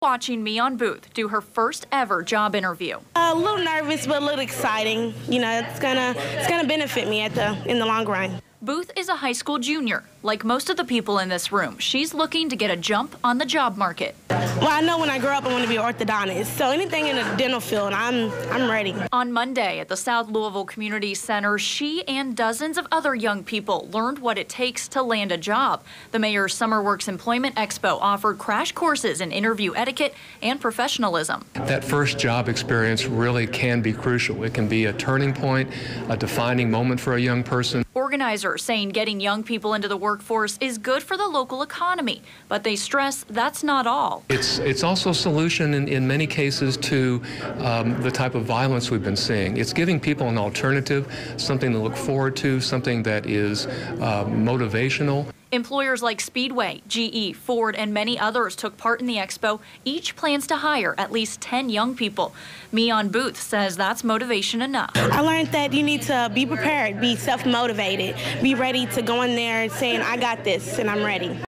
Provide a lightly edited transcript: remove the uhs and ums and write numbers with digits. Watching Mion Booth do her first ever job interview. A little nervous, but a little exciting. You know, it's gonna benefit me in the long run. Booth is a high school junior. Like most of the people in this room, she's looking to get a jump on the job market. Well, I know when I grow up I want to be an orthodontist, so anything in the dental field, I'm ready. On Monday at the South Louisville Community Center, she and dozens of other young people learned what it takes to land a job. The Mayor's Summer Works Employment Expo offered crash courses in interview etiquette and professionalism. That first job experience really can be crucial. It can be a turning point, a defining moment for a young person. Organizers saying getting young people into the workforce is good for the local economy, but they stress that's not all. It's also a solution in many cases to the type of violence we've been seeing. It's giving people an alternative, something to look forward to, something that is motivational. Employers like Speedway, GE, Ford, and many others took part in the expo. Each plans to hire at least 10 young people. Mion Booth says that's motivation enough. I learned that you need to be prepared, be self-motivated, be ready to go in there saying, I got this and I'm ready.